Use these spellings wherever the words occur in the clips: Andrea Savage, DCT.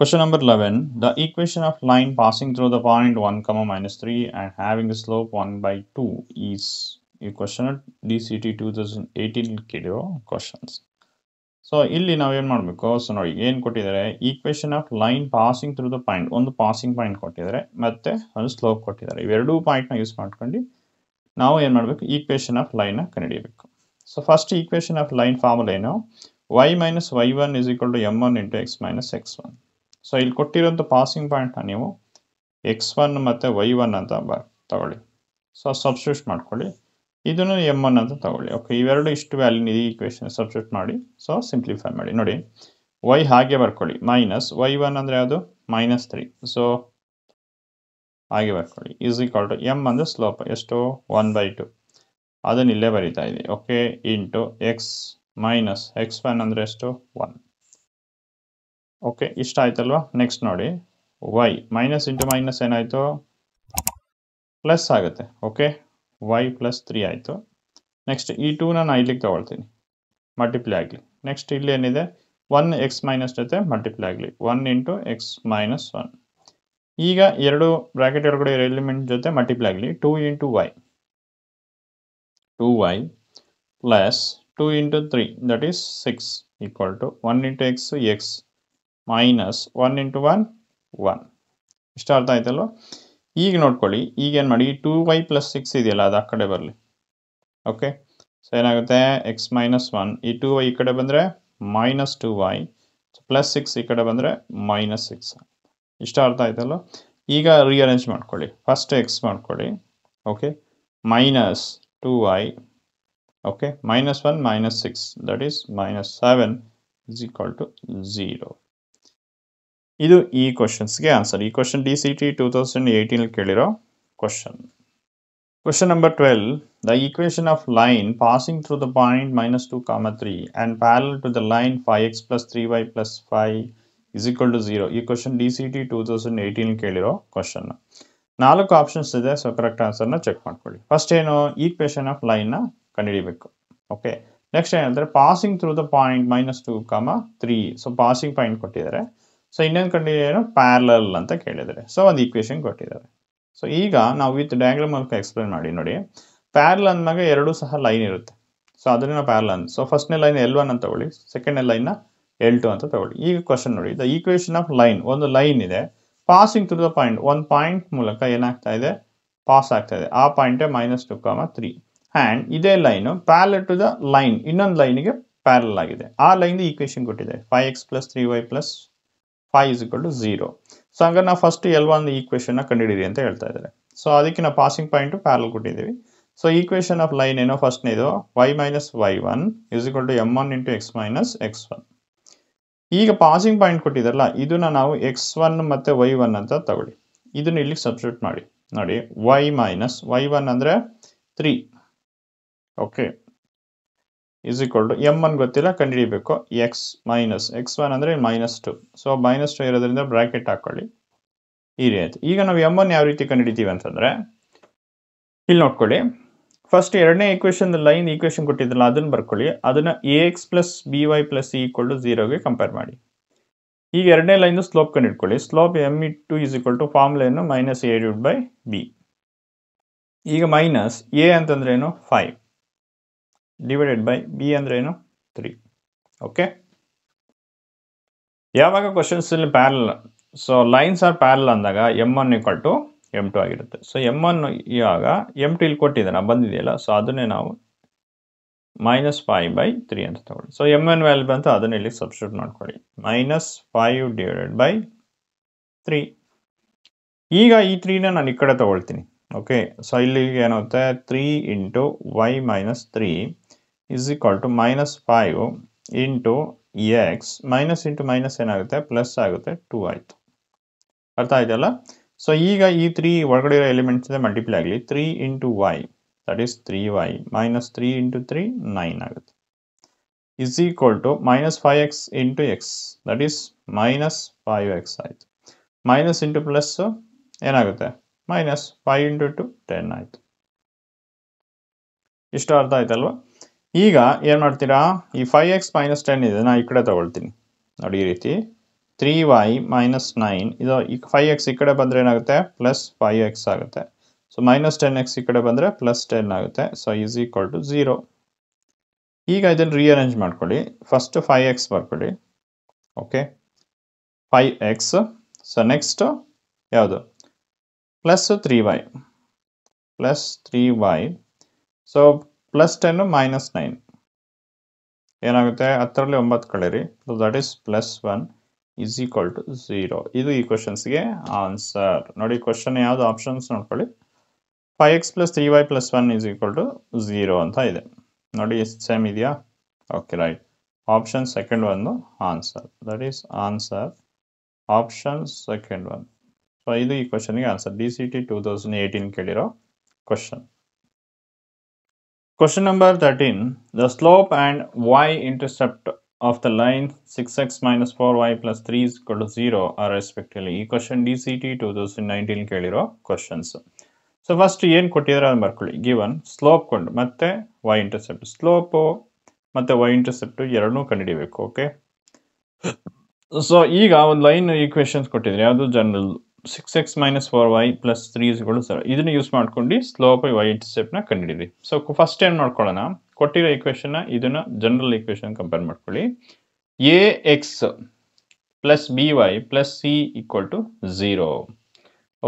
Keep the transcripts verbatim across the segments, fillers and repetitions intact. Question number eleven. The equation of line passing through the point one comma minus three and having a slope one by two is a question at D C T twenty eighteen kilo questions. So, ಇಲ್ಲಿ ನಾವು ಏನು ಮಾಡಬೇಕು so ನೋಡಿ ಏನು ಕೊಟ್ಟಿದ್ದಾರೆ equation of line passing through the point ಒಂದು passing point ಕೊಟ್ಟಿದ್ದಾರೆ ಮತ್ತೆ ಒಂದು slope ಕೊಟ್ಟಿದ್ದಾರೆ ಇವೆರಡೂ ಪಾಯಿಂಟ್ ನ ಯೂಸ್ ಮಾಡ್ಕೊಂಡು ನಾವು ಏನು ಮಾಡಬೇಕು equation of line ನ ಕಂಡುಹಿಡಿಯಬೇಕು so first equation of line formula ಏನು y minus y one is equal to m one into x minus x one so ಇಲ್ಲಿ ಕೊಟ್ಟಿರೋಂತ passing point ನ ನೀವು x one ಮತ್ತೆ y one ಅಂತ ತಗೊಳ್ಳಿ so substitute ಮಾಡ್ಕೊಳ್ಳಿ ಇದನ್ನ m one ಅಂತ ತಗೊಳ್ಳಿ ಓಕೆ ಇವೆರಡು ಇಷ್ಟು ವ್ಯಾಲ್ಯೂ ಇದೆ ಈಕ್ವೇಷನ್ ಸಬ್ಸ್ಟಿಟ್ಯೂಟ್ ಮಾಡಿ ಸೋ ಸಿಂಪ್ಲಿಫೈ ಮಾಡಿ ನೋಡಿ y ಹಾಗೆ ಬರ್ಕೊಳ್ಳಿ - y one ಅಂದ್ರೆ ಅದು minus three ಸೋ ಹಾಗೆ ಬರ್ಕೊಳ್ಳಿ is equal to m ಅಂದ್ರೆ ಸ್ಲೋಪ್ ಎಷ್ಟು one by two ಅದನ್ನ ಇಲ್ಲೇ ಬರಿತಾ ಇದೀವಿ okay into x - x one ಅಂದ್ರೆ ಎಷ್ಟು one ಓಕೆ ಇಷ್ಟ ಆಯ್ತಲ್ವಾ ನೆಕ್ಸ್ಟ್ ನೋಡಿ y minus into minus ಏನಾಯ್ತು ಪ್ಲಸ್ ಆಗುತ್ತೆ ಓಕೆ y plus three आयतो next e two ना नाइलिक तो बोलते नहीं multiply आगे next इल्ले निदे one x minus जते multiply आगे one into x minus one ये का ये रडो bracket ये रडो element जते multiply आगे two into y two y plus two into three that is six equal to one into x x minus one into one one start आयतो लो ಈಗ ನೋಡ್ಕೊಳ್ಳಿ ಈಗ ಏನು ಮಾಡಿ two y plus six ಇದೆಯಲ್ಲ ಅದು ಆ ಕಡೆ ಬರಲಿ ಓಕೆ ಸೋ ಏನಾಗುತ್ತೆ x minus one ಈ two y ಈ ಕಡೆ ಬಂದ್ರೆ minus two y plus six ಈ ಕಡೆ ಬಂದ್ರೆ minus six ಇಷ್ಟ ಅರ್ಥ ಆಯ್ತಲ್ಲ ಈಗ ರೀಅರೇಂಜ್ ಮಾಡ್ಕೊಳ್ಳಿ ಫಸ್ಟ್ x ಮಾಡ್ಕೊಳ್ಳಿ okay minus two y okay minus one minus six that is minus seven is equal to zero ಇದು ಈ ಕ್ವೆಶ್ಚನ್ಸ್ ಗೆ ಆನ್ಸರ್ ಈ question D C T twenty eighteen ನಲ್ಲಿ ಕೇಳಿರೋ question question number twelve the equation of line passing through the point minus two comma three and parallel to the line five x plus three y plus five is equal to zero ಈ question D C T twenty eighteen ನಲ್ಲಿ ಕೇಳಿರೋ question ನಾಲ್ಕು options ಇದೆ so correct answer ನ check ಮಾಡ್ಕೊಳ್ಳಿ first ಏನು equation of line ನ ಕಂಡುಹಿಡಿಯಬೇಕು ಓಕೆ ನೆಕ್ಸ್ಟ್ ಏನಂದ್ರೆ passing through the point minus two comma three so passing point ಕೊಟ್ಟಿದ್ದಾರೆ So, ಇನ್ನೊಂದು ಕಂಡಿದ್ದೇನು ಪ್ಯಾರಲಲ್ ಅಂತ ಕೇಳಿದ್ದಾರೆ ಸೊ ಒಂದು ಈಕ್ವೇಷನ್ ಕೊಟ್ಟಿದ್ದಾರೆ ಸೊ ಈಗ ನಾವು ವಿತ್ ಡಯಾಗ್ರಾಮ್ ಮೂಲಕ ಎಕ್ಸ್ಪ್ಲೇನ್ ಮಾಡಿ ನೋಡಿ ಪ್ಯಾರಲಲ್ ಅಂದಾಗ ಎರಡು ಸಹ ಲೈನ್ ಇರುತ್ತೆ ಸೊ ಅದನ್ನ ನಾವು ಪ್ಯಾರಲಲ್ ಸೊ ಫಸ್ಟ್ನೇ ಲೈನ್ ಎಲ್ ಒನ್ ಅಂತ ತಗೊಳ್ಳಿ ಸೆಕೆಂಡ್ನೇ ಲೈನ್ನ ಎಲ್ ಟು ಅಂತ ತಗೊಳ್ಳಿ ಈಗ ಕ್ವಶನ್ ನೋಡಿ ದ ಈಕ್ವೇಷನ್ ಆಫ್ ಲೈನ್ ಒಂದು ಲೈನ್ ಇದೆ ಪಾಸಿಂಗ್ ಥ್ರೂ ದ ಪಾಯಿಂಟ್ ಒಂದು ಪಾಯಿಂಟ್ ಮೂಲಕ ಏನಾಗ್ತಾ ಇದೆ ಪಾಸ್ ಆಗ್ತಾ ಇದೆ ಆ ಪಾಯಿಂಟೇ minus two comma three and ಇದೇ line parallel to the line ಇನ್ನೊಂದು ಲೈನಿಗೆ ಪ್ಯಾರಲಲ್ ಆಗಿದೆ ಆ ಲೈನ್ ಈಕ್ವೇಷನ್ ಕೊಟ್ಟಿದ್ದಾರೆ five x plus three y plus five is equal to zero so hanga na first L one equation na kandidiri anta helta idare so adike na passing point parallel kotidivi so equation of line eno first ne idu y minus y one is equal to m one into x minus x one iga passing point kotidaralla iduna naavu x one matte y one anta tagoli idunu illige substitute maadi nodi y minus y one andre three okay is equal to m one ಗೊತ್ತಿಲ್ಲ ಕಂಡುಹಿಡಿಯಬೇಕು x minus x one ಅಂದ್ರೆ minus two so minus two ಇರೋದ್ರಿಂದ bracket ಹಾಕೊಳ್ಳಿ ಈ ರೀತಿ ಈಗ ನಾವು m one ಯಾವ ರೀತಿ ಕಂಡುಹಿಡಿತೀವಿ ಅಂತಂದ್ರೆ ಇಲ್ಲಿ ನೋಡ್ಕೊಳ್ಳಿ ಫಸ್ಟ್ ಎರಡನೇ ಈಕ್ವೇಷನ್ ಲೈನ್ ಈಕ್ವೇಷನ್ ಕೊಟ್ಟಿದ್ರಲ್ಲ ಅದನ್ನ ಬರ್ಕೊಳ್ಳಿ ಅದನ್ನ ax plus by plus e equal to zero ಗೆ ಕಂಪೇರ್ ಮಾಡಿ ಈಗ ಎರಡನೇ ಲೈನ್ ಸ್ಲೋಪ್ ಕಂಡುಹಿಡ್ಕೊಳ್ಳಿ slope m two is equal to formula ಏನು minus a divided by b ಈಗ minus a ಅಂತಂದ್ರೆ ಏನು five divided by b and reno three. Okay. Yavaga questions in parallel. So lines are parallel and m one equal to m two. So m one yaga m two equal to bandidela. So adane now minus five by three and third. So m one value banta adane substitute not quite. Minus five divided by three. Ega e three na nikada tholtini. Okay. So illige enagutte three into y minus three. Is equal to minus five into x minus into minus ಏನಾಗುತ್ತೆ plus ಆಗುತ್ತೆ two ಆಯಿತು ಅರ್ಥ ಆಯ್ತಲ್ಲ so ಈಗ ಈ three ಒಳಗಡೆ ಇರೋ elements ಇಂದ ಮಲ್ಟಿಪ್ಲೈ ಆಗಲಿ three into y that is three y minus three into three nine ಆಗುತ್ತೆ is equal to minus five x into x that is minus five x ಆಯಿತು minus into plus ಏನಾಗುತ್ತೆ minus five into two ten ಆಯಿತು ಇಷ್ಟು ಅರ್ಥ ಆಯ್ತಲ್ವಾ ಈಗ ಏನು ಮಾಡ್ತೀರಾ ಈ five x minus ten ಇದನ್ನ ಈ ಕಡೆ ತಗೊಳ್ತೀನಿ ನೋಡಿ ಈ ರೀತಿ three y minus nine. This five x ikkade bandre enagutte plus five x agutte. So minus ten x ikkade bandre plus ten agutte. So is equal to zero. Ega idana rearrange madkolli. First five x barkolli. Okay. five x. So next yavadu plus three y. Plus three y. So plus ten minus nine. So that is plus one is equal to zero. This is equations answer. Now the question is the options five x plus three y plus one is equal to zero. Now the same idea. Okay, right. Option second one the answer. That is answer. Option second one. So this is question answer. D C T twenty eighteen question. Question number thirteen. The slope and y-intercept of the line six x minus four y plus three is equal to zero are respectively. Equation D C T twenty nineteen keliro questions. So first yen kotidara markoli given slope kondu matte y-intercept slope matte y-intercept eradu kandidibeku. Okay. So ega on line equations kotidare adu general six x minus four y plus three is equal to zero. This use madkondi slope y intercept na kandididiri. So first time nodkolona kottira equation na idana general equation compare madkolli. Ax plus by plus c equal to zero.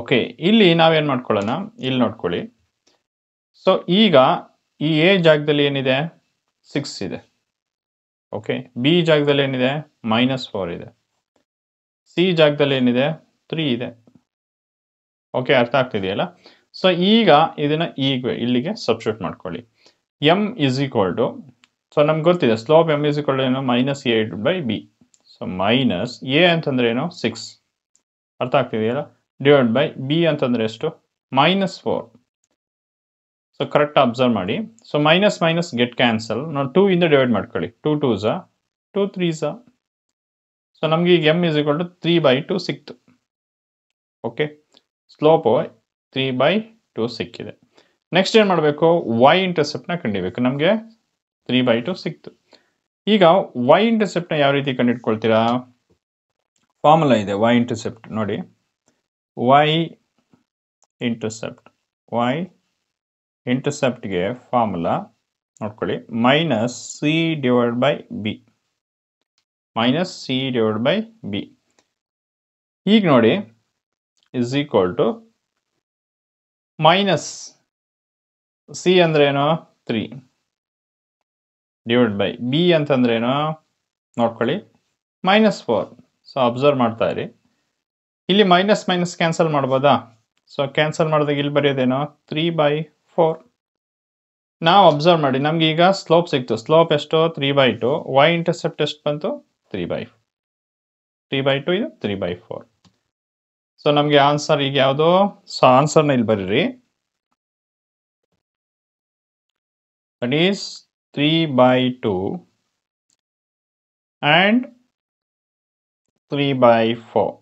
Okay, illi naavu en madkolona illi nodkolli. So iga ee a jagadalli enide six ide. Okay, b jagadalli enide minus four ide. C jagadalli enide three ide. Okay, artha agtidiyalla. So iga idana equal illige substitute madkolli. M is equal to, so namge gottide slope m is equal to eno minus a by b. So minus a antandre eno six artha agtidiyalla divided by b antandre estu minus four. So correct observe madi. So minus minus get cancel. Now two inda divide madkolli. two twos are two threes are. So namge m is equal to three by two sixth. Okay, slope three by two sikkide. Next year madbeko y intercept na kandibeku namge three by two siktu. Iga y intercept na yav reeti kandidkoltira formula ide y intercept nodi y intercept y intercept ge formula nodkolli minus c divided by b minus c divided by b ig nodi is equal to minus c andreno three divided by b andreno nodkolli minus four. So observe madtari. Illi minus minus cancel madboda. So cancel madadaga illi bariyadeno three by four. Now observe madi namge iga slope sigtu. Slope esto three by two. Y intercept estu bantu three by three by two idu three by four. So namge answer ig yavdu, so answer na illi bariri, that is three by two and three by four.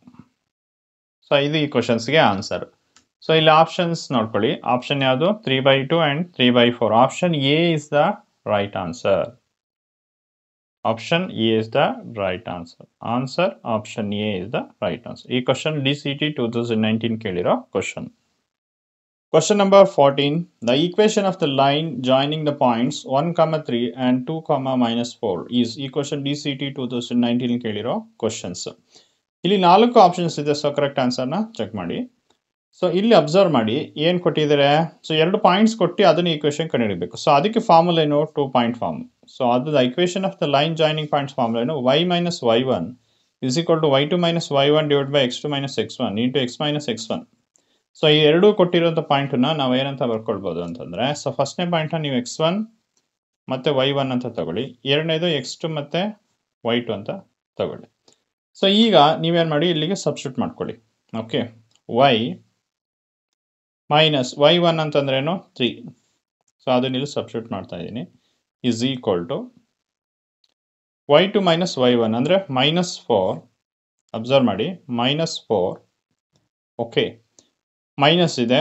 So idu ee questions ge answer. So illi options nodkolli, option yavdu three by two and three by four. Option A is the right answer. Option A is the right answer. Answer option A is the right answer. E question D C T twenty nineteen keliro question. Question number fourteen. The equation of the line joining the points one comma three and two comma minus four is equation D C T twenty nineteen keliro questions. Illi four options ide, so correct answer na check madi. So illi observe madi en kottidare, so two points kotti adana equation kandidibeku. So adike formula eno two point formula. So other the equation of the line joining points formula, you know, y minus y one is equal to y two minus y one divided by x two minus x one into x minus x one. So here do kottiro the point na now where anta barkolbodu antandre, so first point na you x one matte y one anta tagoli, eranedu x two matte y two anta tagoli. So iga neevu en madi illige substitute madkoli. Okay, y minus y one antandre eno three, so adu nillu substitute madta idini is equal to y two minus y one andre minus four. Observe madi minus four. Okay, minus ide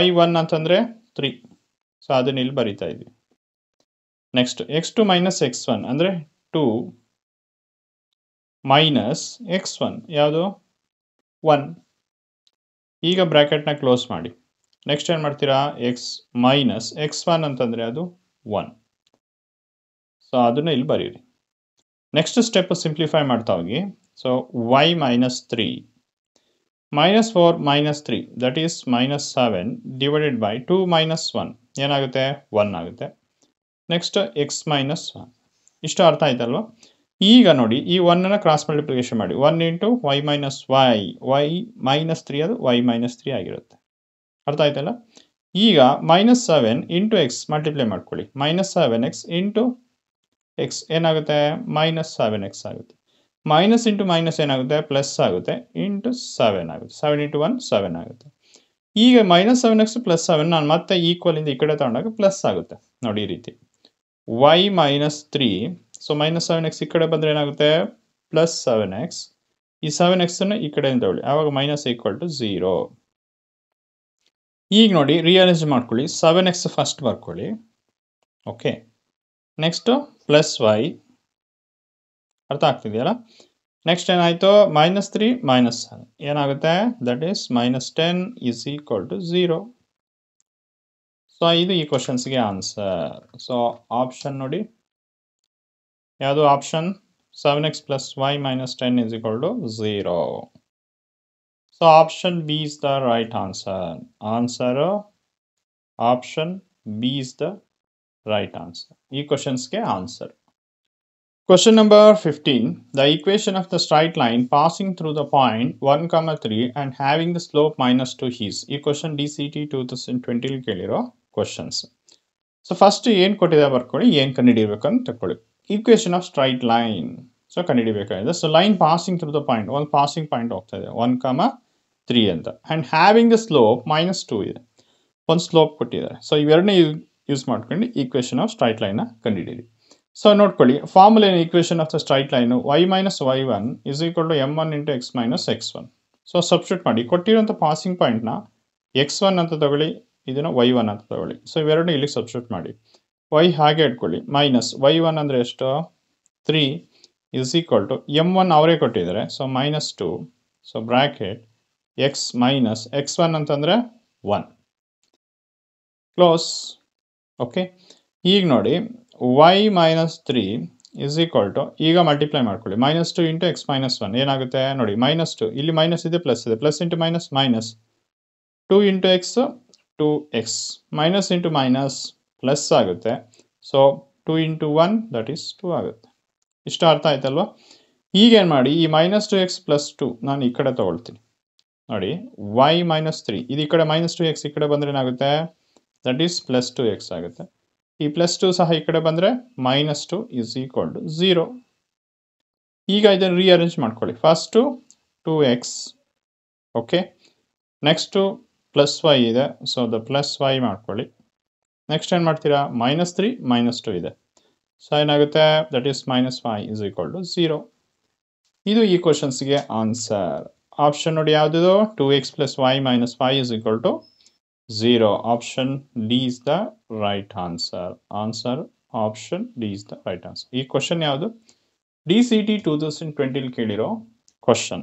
y one antandre three, so adana illi barita idhi. Next x two minus x one andre two, minus x one yado one. Ega bracket na close maadi. Next time martira x minus x one antandre yado one. So aduna il bariri. Next step simplify martavagi. So y minus three. Minus four minus three, that is minus seven divided by two minus one. Yenagate one nagate. Next x minus one. Ishta artha aitalva. Ega nodi ee one na cross multiplication maadi. one into y minus y. Y minus three adu y minus three agirutte. Artha aitalla. Ega minus seven into x multiply madkoli. Minus seven x into x enagute minus seven x agutte. Minus into minus enagute plus agutte into seven agutte. seven into one seven agutte. Ega minus seven x plus seven naan matte equal inda ikade tagondaga plus agutte. Nodi ee reeti. Y minus three. So minus seven x ikkade bandre enagutte plus seven x ee seven x na ikkade inda tagoli avaga minus equal to zero. Eeg nodi rearrange madkoli seven x first barkoli. Okay, next plus y artha aagtidiyala. Next en aayto minus three minus seven enagutte, that is minus ten is equal to zero. So idu ee questions ge answer. So option nodi yado option seven x plus y minus ten is equal to zero. So option B is the right answer. Answer option B is the right answer. E questions ke answer. Question number fifteen. The equation of the straight line passing through the point one comma three and having the slope minus two is. E question D C T twenty twenty keliro questions. So first yen kotida barkoli yen kanidibeka anta takoli. Equation of straight line. So, so line passing through the point. One passing point one comma three and having the slope minus two is. One slope put either. So you are use equation of straight line. So note formula and equation of the straight line y minus y one is equal to m one into x minus x one. So substitute the passing point na x one anta tagoli idana y one anta tagoli. So we are going to substitute maadi. Y ಹಾಗೆ ಇಟ್ಕೊಳ್ಳಿ minus y one ಅಂದ್ರೆ ಎಷ್ಟು three is equal to m one ಅವರೇ ಕೊಟ್ಟಿದ್ದಾರೆ so minus two so bracket x minus x one ಅಂತಂದ್ರೆ one close. Okay, ಈಗ ನೋಡಿ y minus three is equal to ಈಗ multiply ಮಾಡ್ಕೊಳ್ಳಿ minus two into x minus one ಏನಾಗುತ್ತೆ ನೋಡಿ minus two ಇಲ್ಲಿ minus ಇದೆ plus ಇದೆ plus into minus minus two into x two x minus into minus plus agutte. So two into one that is two agutte. Ishta artha aitalva. Eega en maadi ee minus two x plus two nan ikkade tagoltini nodi y minus three idu ikkade minus two x ikkade bandre enagutte that is plus two x agutte. Ee plus two saha ikkade bandre minus two is equal to zero. Eega idanna rearrange madkolli first two x. Okay, next plus y ide so the plus y madkolli. Next time martira minus three minus two ide. So enagute that is minus five is equal to zero. Idu ee questions ge answer. Option nodi yavudu two x plus y minus five is equal to zero. Option D is the right answer. Answer option D is the right answer. Ee question yavudu D C T twenty twenty li keliro question.